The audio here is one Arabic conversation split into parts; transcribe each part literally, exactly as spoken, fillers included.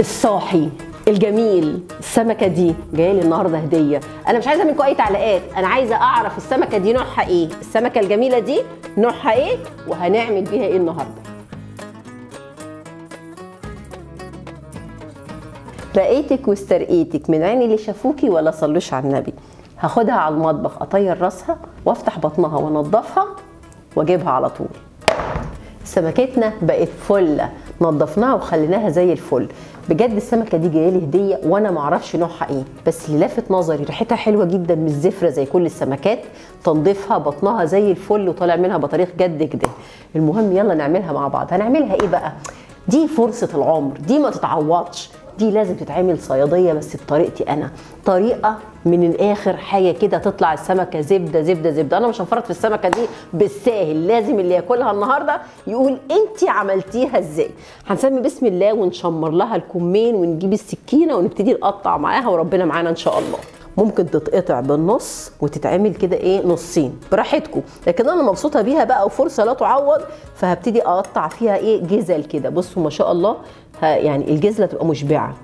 الصاحي الجميل. السمكه دي جايه لي النهارده هديه، انا مش عايزه منكم اي تعليقات، انا عايزه اعرف السمكه دي نوعها ايه، السمكه الجميله دي نوعها ايه وهنعمل بيها ايه النهارده. رقيتك واسترقيتك من عيني اللي شافوكي ولا صلوش على النبي. هاخدها على المطبخ اطير راسها وافتح بطنها وانضفها واجيبها على طول. سمكتنا بقت فله، نضفناها وخليناها زي الفل. بجد السمكه دي جايه لي هديه وانا ما اعرفش نوعها ايه، بس اللي لافت نظري ريحتها حلوه جدا، مش زفره زي كل السمكات، تنظيفها بطنها زي الفل وطالع منها بطريق جد كده. المهم يلا نعملها مع بعض. هنعملها ايه بقى؟ دي فرصه العمر، دي ما تتعوضش، دي لازم تتعمل صياديه بس بطريقتي انا، طريقه من الاخر حاجه كده تطلع السمكه زبده زبده زبده. انا مش هنفرط في السمكه دي بالساهل، لازم اللي ياكلها النهارده يقول انت عملتيها ازاي. هنسمي بسم الله ونشمر لها الكمين ونجيب السكينه ونبتدي نقطع معاها وربنا معانا ان شاء الله. ممكن تتقطع بالنص وتتعمل كده ايه نصين براحتكم، لكن انا مبسوطه بيها بقى وفرصه لا تعوض، فهبتدي اقطع فيها ايه جزل كده. بصوا ما شاء الله يعني الجزله تبقى مشبعه.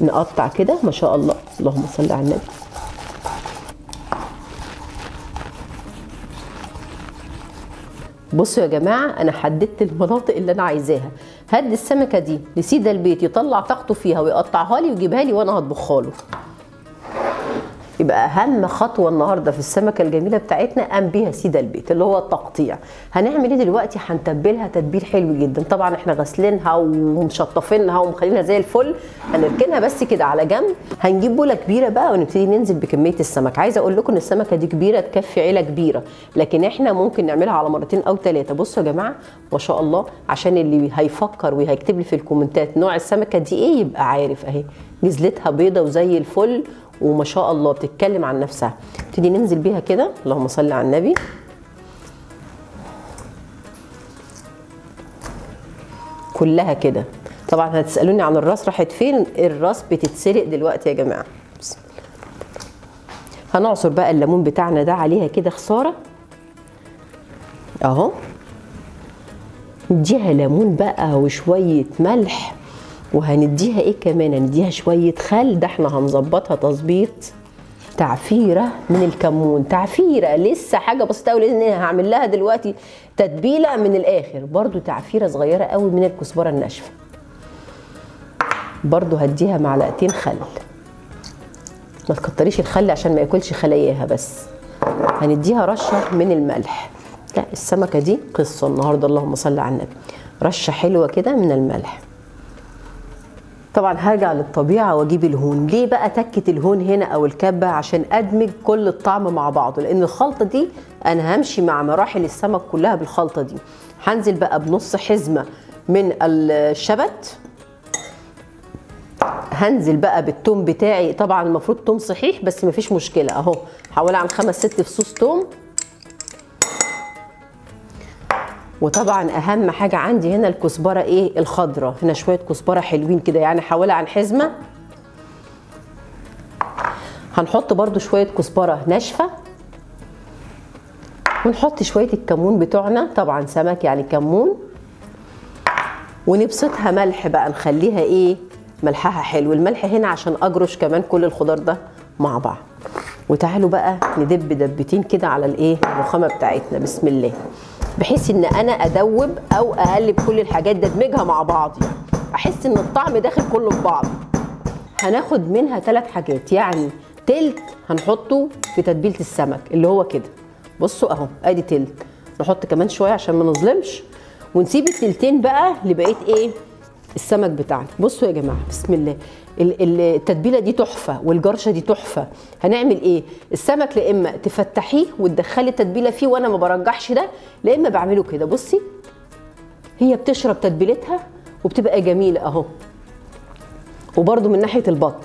نقطع كده ما شاء الله، اللهم صل على النبي. بصوا يا جماعه انا حددت المناطق اللي انا عايزاها. هدي السمكه دي لسيده البيت يطلع طاقته فيها ويقطعها لي ويجيبها لي وانا هطبخها له. يبقى اهم خطوه النهارده في السمكه الجميله بتاعتنا قام بيها سيده البيت اللي هو التقطيع. هنعمل ايه دلوقتي؟ هنتبلها تتبيل حلو جدا. طبعا احنا غسلينها ومشطفينها ومخلينها زي الفل، هنركنها بس كده على جنب. هنجيب بوله كبيره بقى ونبتدي ننزل بكميه السمك. عايزه اقول لكم ان السمكه دي كبيره تكفي عيله كبيره، لكن احنا ممكن نعملها على مرتين او ثلاثه. بصوا يا جماعه ما شاء الله، عشان اللي هيفكر وهيكتب لي في الكومنتات نوع السمكه دي ايه يبقى عارف اهي جزلتها بيضه وزي الفل وما شاء الله بتتكلم عن نفسها. نبتدي ننزل بيها كده، اللهم صل على النبي. كلها كده. طبعا هتسالوني عن الراس راحت فين، الراس بتتسلق دلوقتي يا جماعه. هنعصر بقى الليمون بتاعنا ده عليها كده خساره اهو، نديها ليمون بقى وشويه ملح، وهنديها ايه كمان، هنديها شويه خل. ده احنا هنظبطها تظبيط. تعفيره من الكمون، تعفيره لسه حاجه بسيطه قوي لان هعمل لها دلوقتي تتبيله من الاخر. برضو تعفيره صغيره قوي من الكزبره الناشفه، برضو هديها معلقتين خل. ما تكتريش الخل عشان ما ياكلش خلاياها، بس هنديها رشه من الملح. لا السمكه دي قصه النهارده، اللهم صل على النبي. رشه حلوه كده من الملح. طبعا هرجع للطبيعه واجيب الهون. ليه بقى تكه الهون هنا او الكبه؟ عشان ادمج كل الطعم مع بعضه، لان الخلطه دي انا همشي مع مراحل السمك كلها بالخلطه دي. هنزل بقى بنص حزمه من الشبت، هنزل بقى بالثوم بتاعي. طبعا المفروض ثوم صحيح بس مفيش مشكله اهو، حوالي عن خمس ست فصوص ثوم. وطبعا اهم حاجه عندي هنا الكزبره ايه الخضراء، هنا شويه كزبره حلوين كده يعني حوالي عن حزمه. هنحط برده شويه كزبره ناشفه، ونحط شويه الكمون بتوعنا، طبعا سمك يعني كمون، ونبسطها ملح بقى، نخليها ايه ملحها حلو. الملح هنا عشان اجرش كمان كل الخضار ده مع بعض. وتعالوا بقى ندب دبتين كده على الايه الرخامه بتاعتنا بسم الله، بحيث ان انا ادوب او اقلب كل الحاجات دي ادمجها مع بعض، يعني احس ان الطعم داخل كله في بعض. هناخد منها ثلاث حاجات، يعني تلت هنحطه في تتبيله السمك اللي هو كده. بصوا اهو ادي تلت، نحط كمان شويه عشان ما نظلمش، ونسيب التلتين بقى لبقيه ايه السمك بتاعنا. بصوا يا جماعه بسم الله، التتبيله دي تحفه والجرشه دي تحفه. هنعمل ايه؟ السمك لا اما تفتحيه وتدخلي التتبيله فيه وانا ما برجحش ده، لا اما بعمله كده. بصي هي بتشرب تتبيلتها وبتبقى جميله اهو. وبرده من ناحيه البطن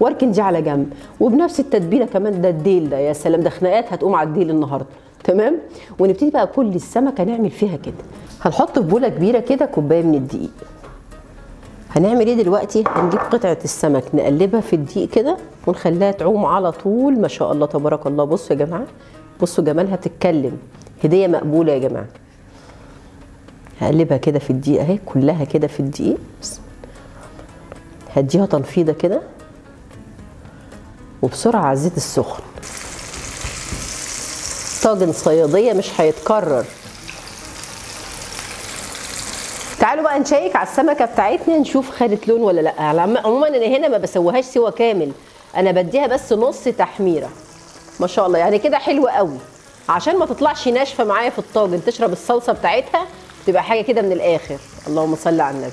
واركن دي على جنب، وبنفس التتبيله كمان ده الديل ده، يا سلام ده خناقات هتقوم على الديل النهارده. تمام، ونبتدي بقى كل السمكه نعمل فيها كده. هنحط في بوله كبيره كده كوبايه من الدقيق. هنعمل ايه دلوقتي؟ هنجيب قطعه السمك نقلبها في الدقيق كده ونخليها تعوم على طول. ما شاء الله تبارك الله. بصوا يا جماعه، بصوا جمالها بتتكلم، هديه مقبوله يا جماعه. هقلبها كده في الدقيق اهي، كلها كده في الدقيق. هديها تنفيضه كده وبسرعه على الزيت السخن. طاجن صياديه مش هيتكرر. تعالوا بقى نشيك على السمكه بتاعتنا نشوف خدت لون ولا لا. عموما انا هنا ما بسويهاش سوا كامل، انا بديها بس نص تحميره. ما شاء الله يعني كده حلوه قوي، عشان ما تطلعش ناشفه معايا في الطاجن، تشرب الصلصه بتاعتها تبقى حاجه كده من الاخر. اللهم صل على النبي.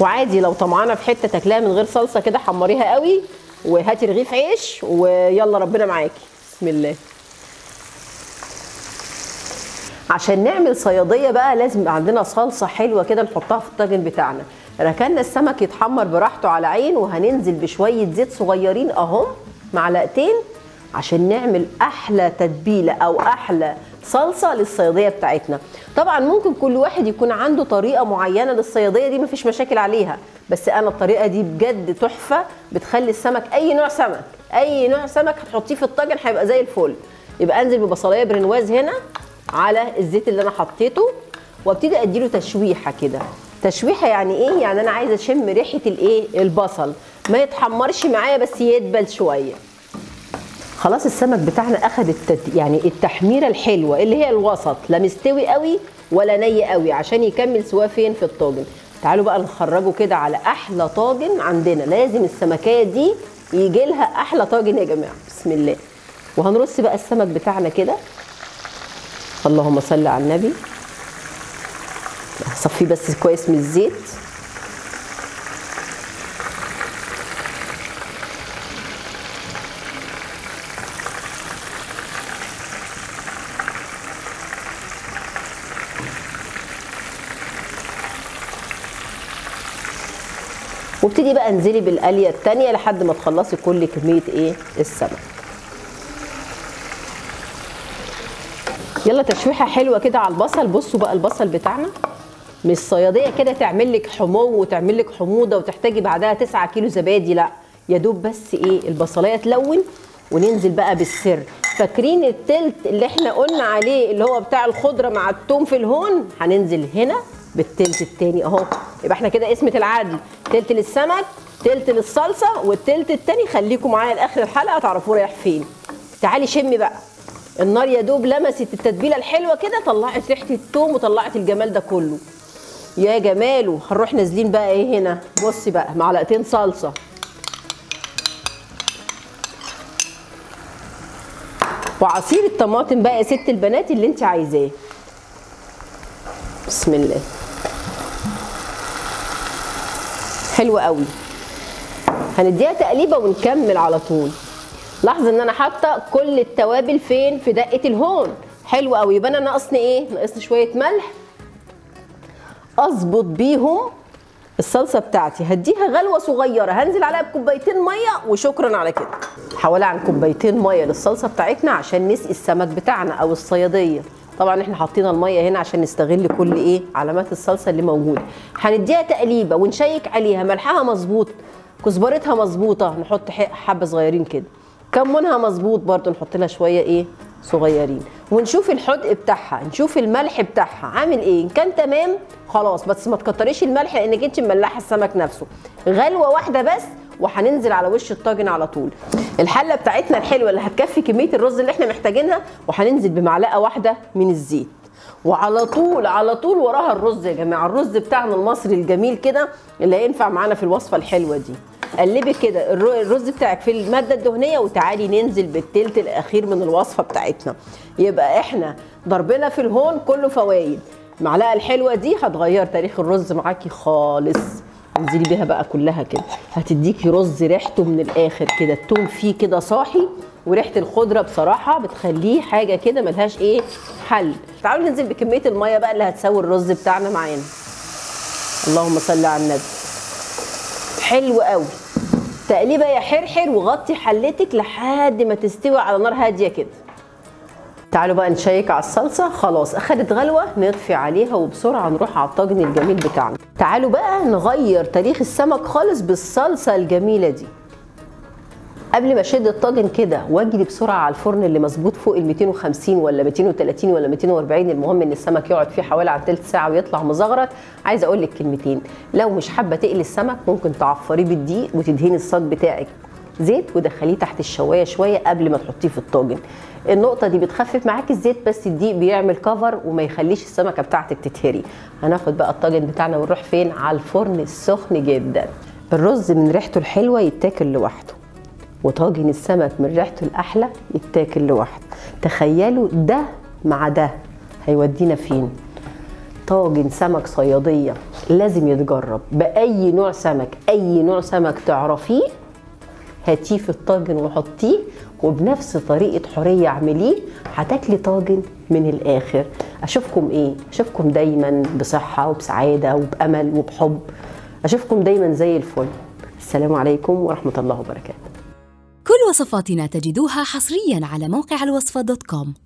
وعادي لو طمعانه في حته تاكلها من غير صلصه كده، حمريها قوي وهاتي رغيف عيش ويلا ربنا معاكي. بسم الله. عشان نعمل صياديه بقى لازم عندنا صلصه حلوه كده نحطها في الطاجن بتاعنا. ركننا السمك يتحمر براحته على عين، وهننزل بشويه زيت صغيرين اهم معلقتين عشان نعمل احلى تتبيله او احلى صلصه للصياديه بتاعتنا. طبعا ممكن كل واحد يكون عنده طريقه معينه للصياديه دي، مفيش مشاكل عليها، بس انا الطريقه دي بجد تحفه، بتخلي السمك اي نوع سمك اي نوع سمك هتحطيه في الطاجن هيبقى زي الفل. يبقى انزل ببصلايه برنواز هنا على الزيت اللي انا حطيته وابتدي اديله تشويحه كده. تشويحه يعني ايه؟ يعني انا عايزه اشم ريحه الايه؟ البصل، ما يتحمرش معايا بس يدبل شويه. خلاص السمك بتاعنا اخد التد... يعني التحميره الحلوه اللي هي الوسط، لا مستوي قوي ولا ني قوي، عشان يكمل سواه فين؟ في الطاجن. تعالوا بقى نخرجه كده على احلى طاجن عندنا. لازم السمكيه دي يجي لها احلى طاجن يا جماعه. بسم الله. وهنرص بقى السمك بتاعنا كده. اللهم صل على النبي. هصفيه بس كويس من الزيت. وابتدي بقى انزلي بالقليه الثانيه لحد ما تخلصي كل كميه ايه؟ السمك. يلا تشويحه حلوه كده على البصل. بصوا بقى البصل بتاعنا مش صياديه كده تعمل لك حمو وتعمل لك حموضه وتحتاجي بعدها تسعة كيلو زبادي، لا، يا دوب بس ايه؟ البصلايه تلون. وننزل بقى بالسر. فاكرين التلت اللي احنا قلنا عليه اللي هو بتاع الخضره مع الثوم في الهون؟ هننزل هنا بالتلت التاني اهو. يبقى احنا كده قسمه العدل، تلت للسمك، تلت للصلصه، والتلت التاني خليكم معايا لاخر الحلقه تعرفوا رايح فين. تعالي شمي بقى. النار يا دوب لمست التتبيله الحلوه كده طلعت ريحه الثوم وطلعت الجمال ده كله. يا جماله. هنروح نازلين بقى ايه هنا؟ بصي بقى معلقتين صلصه. وعصير الطماطم بقى يا ست البنات اللي انت عايزاه. بسم الله. حلوه قوي. هنديها تقليبه ونكمل على طول. لاحظ ان انا حاطه كل التوابل فين؟ في دقه الهون. حلوه قوي. يبقى انا ناقصني ايه؟ ناقصني شويه ملح اظبط بيهم الصلصه بتاعتي. هديها غلوه صغيره، هنزل عليها بكوبايتين ميه وشكرا على كده. حوالي عن كوبايتين ميه للصلصه بتاعتنا عشان نسقي السمك بتاعنا او الصياديه. طبعا احنا حاطين الميه هنا عشان نستغل كل ايه؟ علامات الصلصه اللي موجوده. هنديها تقليبه ونشيك عليها. ملحها مظبوط، كزبرتها مظبوطه، نحط حبه صغيرين كده. كمونها مظبوط برده، نحط لها شويه ايه؟ صغيرين. ونشوف الحدق بتاعها، نشوف الملح بتاعها عامل ايه. ان كان تمام خلاص، بس ما تكتريش الملح لانك انت مملحه السمك نفسه. غلوه واحده بس وهننزل على وش الطاجن على طول. الحله بتاعتنا الحلوه اللي هتكفي كميه الرز اللي احنا محتاجينها، وهننزل بمعلقه واحده من الزيت. وعلى طول على طول وراها الرز يا جماعه. الرز بتاعنا المصري الجميل كده اللي هينفع معانا في الوصفه الحلوه دي. قلبي كده الرز بتاعك في الماده الدهنيه وتعالي ننزل بالتلت الاخير من الوصفه بتاعتنا. يبقى احنا ضربنا في الهون كله فوايد. المعلقه الحلوه دي هتغير تاريخ الرز معاكي خالص. انزلي بيها بقى كلها كده، هتديكي رز ريحته من الاخر كده، التوم فيه كده صاحي وريحه الخضره بصراحه بتخليه حاجه كده ملهاش ايه؟ حل. تعالوا ننزل بكميه الميه بقى اللي هتسوي الرز بتاعنا معانا. اللهم صل على النبي. حلو قوي. تقليبه يا حرحر وغطي حلتك لحد ما تستوي على نار هاديه كده. تعالوا بقى نشيك على الصلصه. خلاص اخدت غلوه، نطفي عليها وبسرعه نروح على الطاجن الجميل بتاعنا. تعالوا بقى نغير تاريخ السمك خالص بالصلصه الجميله دي. قبل ما اشد الطاجن كده واجري بسرعه على الفرن اللي مظبوط فوق ال مئتين وخمسين ولا مئتين وتلاتين ولا مئتين واربعين، المهم ان السمك يقعد فيه حوالي على تلت ساعه ويطلع مزغرط. عايز اقول لك كلمتين، لو مش حابه تقلي السمك ممكن تعفريه بالدقيق وتدهني الصاج بتاعك زيت ودخليه تحت الشوايه شويه قبل ما تحطيه في الطاجن. النقطه دي بتخفف معاكي الزيت، بس الدقيق بيعمل كفر وما يخليش السمكه بتاعتك تتهري. هناخد بقى الطاجن بتاعنا ونروح فين؟ على الفرن السخن جدا. الرز من ريحته الحلوه يتاكل لوحده، وطاجن السمك من ريحته الاحلى يتاكل لوحده. تخيلوا ده مع ده هيودينا فين. طاجن سمك صياديه لازم يتجرب باي نوع سمك، اي نوع سمك تعرفيه هاتيه في الطاجن وحطيه، وبنفس طريقه حوريه اعمليه، هتاكلي طاجن من الاخر. اشوفكم ايه؟ اشوفكم دايما بصحه وبسعاده وبامل وبحب، اشوفكم دايما زي الفل. السلام عليكم ورحمه الله وبركاته. كل وصفاتنا تجدوها حصريا على موقع الوصفة دوت كوم.